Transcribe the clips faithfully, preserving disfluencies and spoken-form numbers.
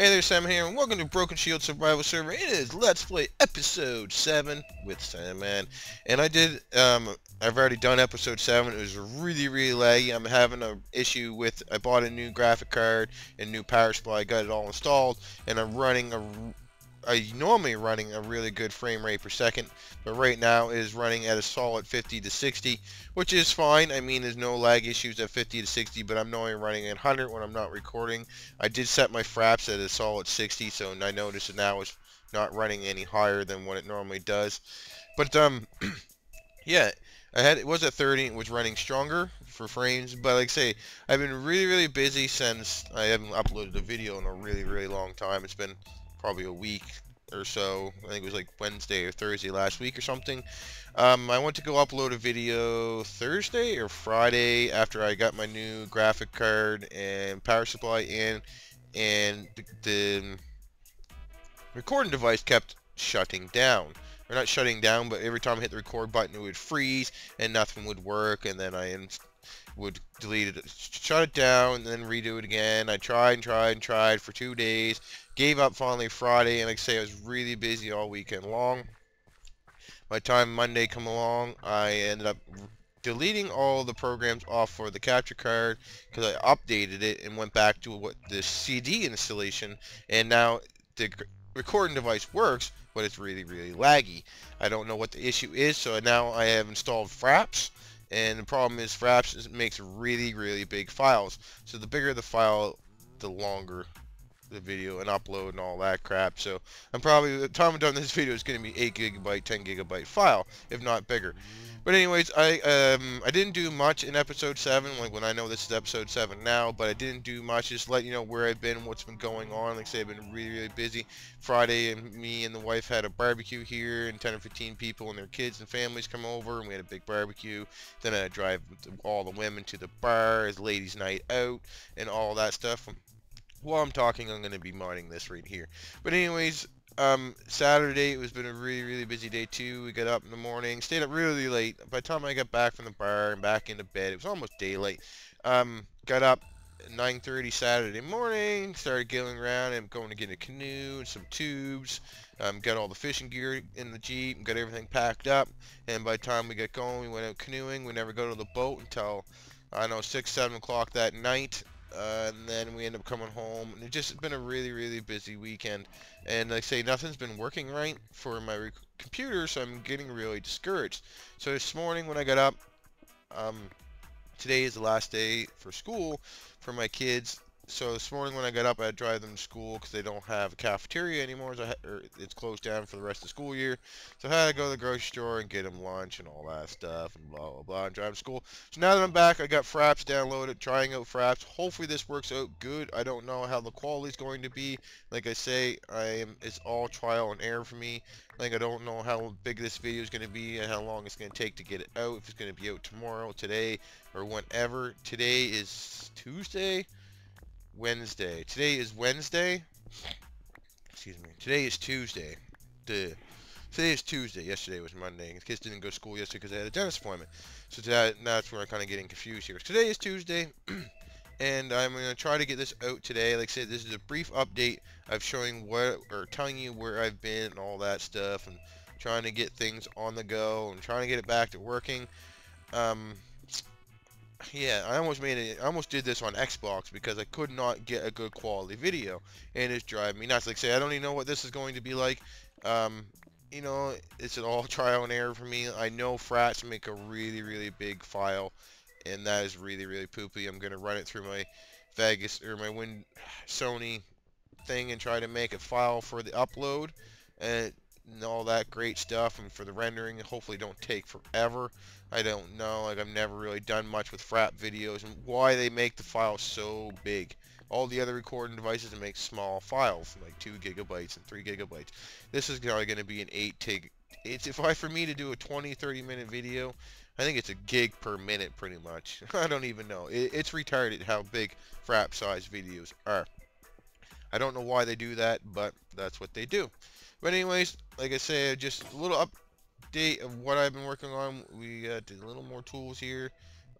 Hey there, Sandman here, and welcome to Broken Shield Survival Server. It is Let's Play Episode seven with Sandman. And I did, um, I've already done Episode seven. It was really, really laggy. I'm having an issue with, I bought a new graphic card and new power supply. I got it all installed, and I'm running a, I'm normally running a really good frame rate per second, but right now it is running at a solid fifty to sixty, which is fine. I mean, there's no lag issues at fifty to sixty, but I'm normally running at one hundred when I'm not recording. I did set my Fraps at a solid sixty, so I notice now it's not running any higher than what it normally does. But um, yeah, I had it was at thirty. It was running stronger for frames, but like I say, I've been really, really busy since I haven't uploaded a video in a really, really long time. It's been probably a week or so. I think it was like Wednesday or Thursday last week or something. Um, I went to go upload a video Thursday or Friday after I got my new graphic card and power supply in, and the recording device kept shutting down. Or not shutting down, but every time I hit the record button it would freeze and nothing would work, and then I would delete it, shut it down, and then redo it again. I tried and tried and tried for two days. Gave up finally Friday, and like I say, I was really busy all weekend long. By the time Monday come along, I ended up deleting all the programs off for the capture card because I updated it and went back to what the C D installation, and now the recording device works, but it's really, really laggy. I don't know what the issue is, so now I have installed Fraps, and the problem is Fraps is, makes really, really big files. So the bigger the file, the longer the video and upload and all that crap. So I'm probably, the time I'm done this video is going to be eight gigabyte, ten gigabyte file, if not bigger. But anyways, I um I didn't do much in episode seven. Like when I know this is episode seven now, but I didn't do much. Just let you know where I've been, what's been going on. Like I say, I've been really, really busy. Friday, and me and the wife had a barbecue here, and ten or fifteen people and their kids and families come over, and we had a big barbecue. Then I drive all the women to the bar as ladies' night out and all that stuff. While I'm talking, I'm going to be mining this right here. But anyways, um, Saturday, it was been a really, really busy day too. We got up in the morning, stayed up really late. By the time I got back from the bar and back into bed, it was almost daylight. Um, got up at nine thirty Saturday morning, started giggling around, and going to get a canoe and some tubes. Um, got all the fishing gear in the Jeep, and got everything packed up. And by the time we got going, we went out canoeing. We never go to the boat until, I don't know, six, seven o'clock that night. Uh, and then we end up coming home, and it's just been a really, really busy weekend. And like I say, nothing's been working right for my rec computer, so I'm getting really discouraged. So this morning when I got up, um, today is the last day for school for my kids. So this morning when I got up, I drive them to school because they don't have a cafeteria anymore. So I or it's closed down for the rest of the school year. So I had to go to the grocery store and get them lunch and all that stuff and blah, blah, blah, and drive them to school. So now that I'm back, I got Fraps downloaded, trying out Fraps. Hopefully this works out good. I don't know how the quality's going to be. Like I say, I am. It's all trial and error for me. Like, I don't know how big this video is going to be and how long it's going to take to get it out. If it's going to be out tomorrow, today, or whenever. Today is Tuesday. Wednesday. Today is Wednesday. Excuse me. Today is Tuesday. Duh. Today is Tuesday. Yesterday was Monday. The kids didn't go to school yesterday because they had a dentist appointment. So today, now that's where I'm kind of getting confused here. Today is Tuesday, and I'm going to try to get this out today. Like I said, this is a brief update of showing what, or telling you where I've been and all that stuff, and trying to get things on the go and trying to get it back to working. Um... Yeah, I almost made it. I almost did this on Xbox because I could not get a good quality video, and it's driving me nuts. Like I say, I don't even know what this is going to be like. Um, you know, it's an all trial and error for me. I know Fraps make a really, really big file, and that is really, really poopy. I'm gonna run it through my Vegas or my Win Sony thing and try to make a file for the upload and and all that great stuff, and for the rendering, hopefully don't take forever. I don't know, like, I've never really done much with Frap videos, and why they make the file so big. All the other recording devices make small files, like two gigabytes and three gigabytes. This is probably going to be an eight gig. It's if I for me to do a twenty, thirty minute video, I think it's a gig per minute, pretty much. I don't even know. It, it's retarded how big Frap size videos are. I don't know why they do that, but that's what they do. But anyways, like I say, just a little update of what I've been working on. We got a little more tools here.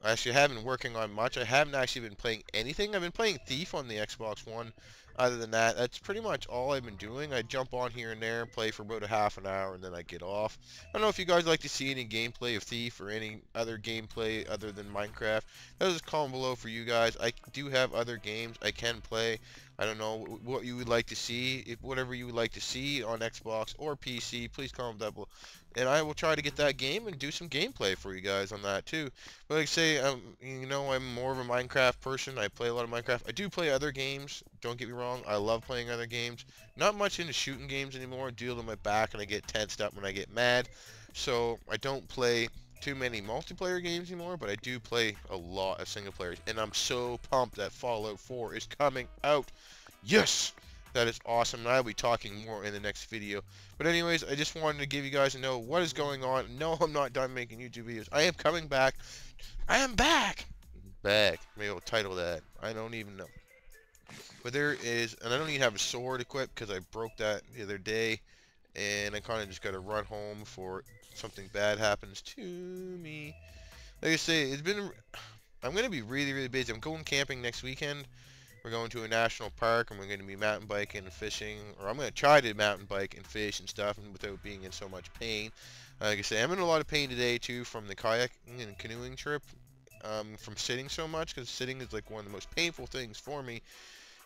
I actually haven't been working on much. I haven't actually been playing anything. I've been playing Thief on the Xbox One. Other than that, that's pretty much all I've been doing. I jump on here and there and play for about a half an hour, and then I get off. I don't know if you guys like to see any gameplay of Thief or any other gameplay other than Minecraft. That is comment below for you guys. I do have other games I can play. I don't know what you would like to see. If whatever you would like to see on Xbox or P C, please comment down below. And I will try to get that game and do some gameplay for you guys on that too. But like I say, um, you know, I'm more of a Minecraft person. I play a lot of Minecraft. I do play other games. Don't get me wrong. I love playing other games. Not much into shooting games anymore. I deal with my back and I get tensed up when I get mad. So I don't play too many multiplayer games anymore, but I do play a lot of single players. And I'm so pumped that Fallout four is coming out. Yes! That is awesome, and I'll be talking more in the next video. But anyways, I just wanted to give you guys a know what is going on. No, I'm not done making YouTube videos. I am coming back. I am back! Back. Maybe I'll title that. I don't even know. But there is, and I don't even have a sword equipped because I broke that the other day. And I kind of just got to run home before something bad happens to me. Like I say, it's been, I'm going to be really, really busy. I'm going camping next weekend. We're going to a national park, and we're going to be mountain biking and fishing, or I'm going to try to mountain bike and fish and stuff and without being in so much pain. Uh, like I say, I'm in a lot of pain today, too, from the kayaking and canoeing trip, um, from sitting so much, because sitting is, like, one of the most painful things for me.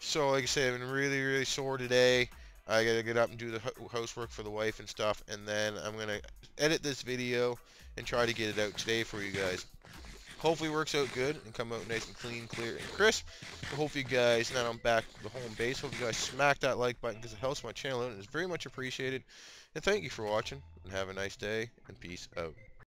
So, like I say, I've been really, really sore today. I got to get up and do the housework for the wife and stuff, and then I'm going to edit this video and try to get it out today for you guys. Hopefully it works out good and come out nice and clean, clear, and crisp. I hope you guys, now I'm back to the home base, hope you guys smack that like button because it helps my channel out and it's very much appreciated. And thank you for watching and have a nice day and peace out.